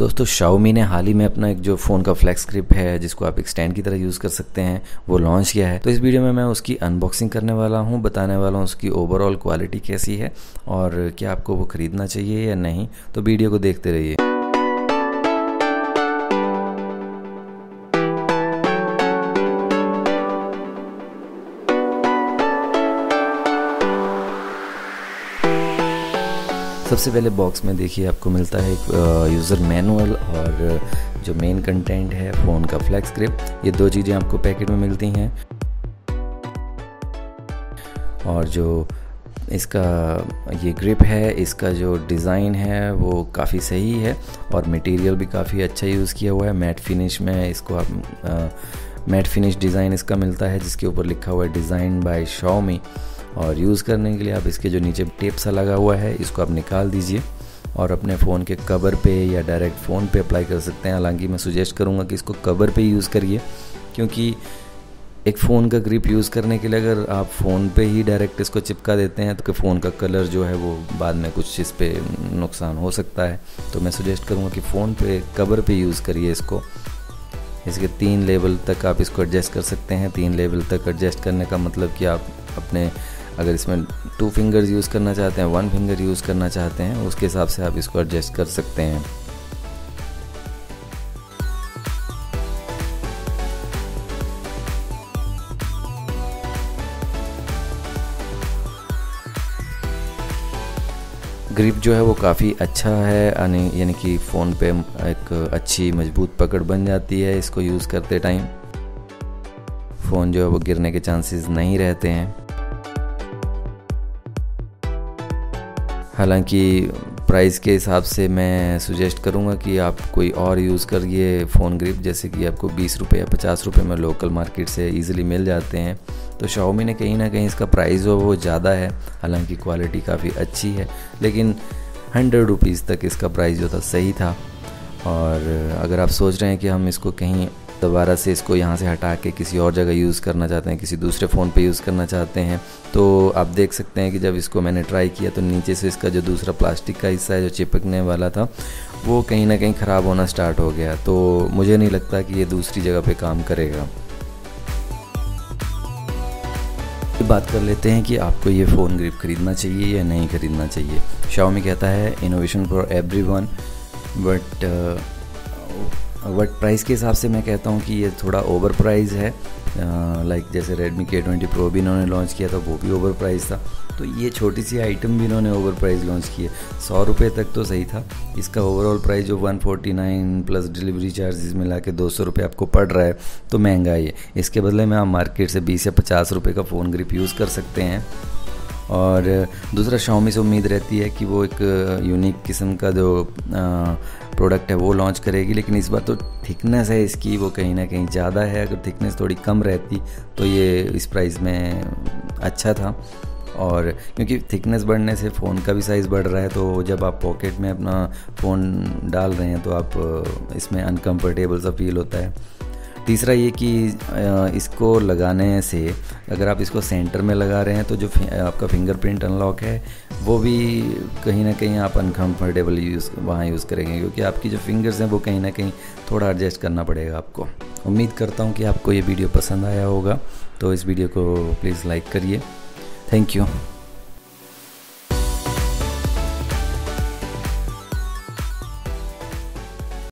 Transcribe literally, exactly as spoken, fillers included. दोस्तों Xiaomi ने हाल ही में अपना एक जो फ़ोन का फ्लैक्स ग्रिप है जिसको आप एक स्टैंड की तरह यूज़ कर सकते हैं वो लॉन्च किया है। तो इस वीडियो में मैं उसकी अनबॉक्सिंग करने वाला हूँ, बताने वाला हूँ उसकी ओवरऑल क्वालिटी कैसी है और क्या आपको वो ख़रीदना चाहिए या नहीं। तो वीडियो को देखते रहिए। सबसे पहले बॉक्स में देखिए आपको मिलता है एक यूज़र मैनुअल और जो मेन कंटेंट है फ़ोन का फ्लैक्स ग्रिप, ये दो चीज़ें आपको पैकेट में मिलती हैं। और जो इसका ये ग्रिप है, इसका जो डिज़ाइन है वो काफ़ी सही है और मटेरियल भी काफ़ी अच्छा यूज़ किया हुआ है। मैट फिनिश में इसको आप मैट फिनिश डिज़ाइन इसका मिलता है जिसके ऊपर लिखा हुआ है डिज़ाइन बाय Xiaomi। और यूज़ करने के लिए आप इसके जो नीचे टेप सा लगा हुआ है इसको आप निकाल दीजिए और अपने फ़ोन के कवर पे या डायरेक्ट फ़ोन पे अप्लाई कर सकते हैं। हालांकि मैं सुजेस्ट करूँगा कि इसको कवर पे यूज़ करिए, क्योंकि एक फ़ोन का ग्रिप यूज़ करने के लिए अगर आप फ़ोन पे ही डायरेक्ट इसको चिपका देते हैं तो फ़ोन का कलर जो है वो बाद में कुछ इस पर नुकसान हो सकता है। तो मैं सुजेस्ट करूँगा कि फ़ोन पे कवर पे यूज़ करिए इसको। इसके तीन लेवल तक आप इसको एडजस्ट कर सकते हैं। तीन लेवल तक एडजस्ट करने का मतलब कि आप अपने अगर इसमें टू फिंगर्स यूज़ करना चाहते हैं, वन फिंगर यूज़ करना चाहते हैं, उसके हिसाब से आप इसको एडजस्ट कर सकते हैं। ग्रिप जो है वो काफ़ी अच्छा है, यानी यानी कि फ़ोन पे एक अच्छी मजबूत पकड़ बन जाती है। इसको यूज़ करते टाइम फ़ोन जो है वो गिरने के चांसेस नहीं रहते हैं। हालांकि प्राइस के हिसाब से मैं सुजेस्ट करूंगा कि आप कोई और यूज़ करिए फ़ोन ग्रिप, जैसे कि आपको बीस रुपये या पचास रुपये में लोकल मार्केट से इजीली मिल जाते हैं। तो Xiaomi ने कहीं ना कहीं इसका प्राइस जो वो ज़्यादा है, हालांकि क्वालिटी काफ़ी अच्छी है, लेकिन हंड्रेड रुपीज़ तक इसका प्राइस जो था सही था। और अगर आप सोच रहे हैं कि हम इसको कहीं दोबारा से इसको यहाँ से हटा के किसी और जगह यूज़ करना चाहते हैं, किसी दूसरे फ़ोन पे यूज़ करना चाहते हैं, तो आप देख सकते हैं कि जब इसको मैंने ट्राई किया तो नीचे से इसका जो दूसरा प्लास्टिक का हिस्सा है जो चिपकने वाला था वो कहीं ना कहीं ख़राब होना स्टार्ट हो गया। तो मुझे नहीं लगता कि ये दूसरी जगह पे काम करेगा। बात कर लेते हैं कि आपको ये फ़ोन ग्रिप ख़रीदना चाहिए या नहीं ख़रीदना चाहिए। Xiaomi कहता है innovation for everyone, but but price के हिसाब से मैं कहता हूँ कि ये थोड़ा ओवर प्राइस है। लाइक जैसे Redmi K ट्वेंटी Pro भी इन्होंने लॉन्च किया था, वो भी ओवर प्राइस था। तो ये छोटी सी आइटम भी इन्होंने ओवर प्राइस लॉन्च की है। सौ रुपये तक तो सही था। इसका ओवरऑल प्राइस जो one forty nine plus delivery charges मिला के दो सौ रुपये आपको पड़ रहा है, तो महंगा है। इसके बदले में आप मार्केट से बीस या पचास रुपये का फ़ोन ग्रिप यूज़ कर सकते हैं। और दूसरा Xiaomi से उम्मीद रहती है कि वो एक यूनिक किस्म का जो प्रोडक्ट है वो लॉन्च करेगी, लेकिन इस बार तो थिकनेस है इसकी वो कहीं ना कहीं ज़्यादा है। अगर थिकनेस थोड़ी कम रहती तो ये इस प्राइस में अच्छा था। और क्योंकि थिकनेस बढ़ने से फ़ोन का भी साइज़ बढ़ रहा है, तो जब आप पॉकेट में अपना फ़ोन डाल रहे हैं तो आप इसमें अनकम्फर्टेबल सा फील होता है। तीसरा ये कि इसको लगाने से अगर आप इसको सेंटर में लगा रहे हैं तो जो आपका फिंगरप्रिंट अनलॉक है वो भी कहीं ना कहीं आप अनकम्फर्टेबल यूज़ वहाँ यूज़ करेंगे, क्योंकि आपकी जो फिंगर्स हैं वो कहीं ना कहीं थोड़ा एडजस्ट करना पड़ेगा आपको। उम्मीद करता हूँ कि आपको ये वीडियो पसंद आया होगा। तो इस वीडियो को प्लीज़ लाइक करिए। Thank you.